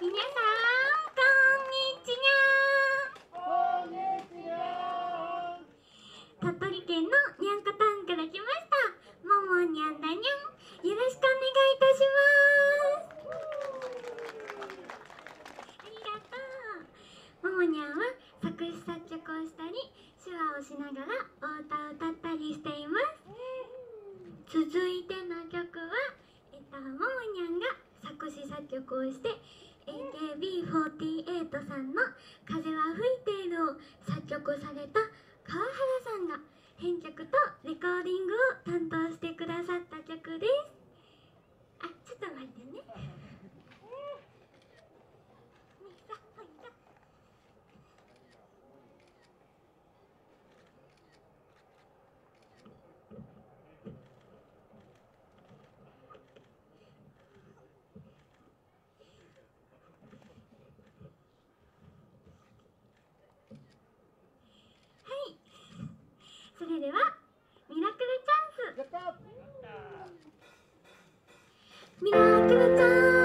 皆さん、こんにちは。鳥取県のにゃんこたんから来ましたももにゃんだにゃん、よろしくお願いいたしますありがとう。ももにゃんは作詞作曲をしたり手話をしながらお歌を歌ったりしています。続いての曲は、ももにゃんが作詞作曲をして AKB48 さんの「風は吹いている」を作曲された川原さんが編曲とレコーディングを担当してくださった曲です。あ、ちょっと待ってね。それではミラクルチャンス。ミラクルチャンス。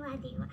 までは。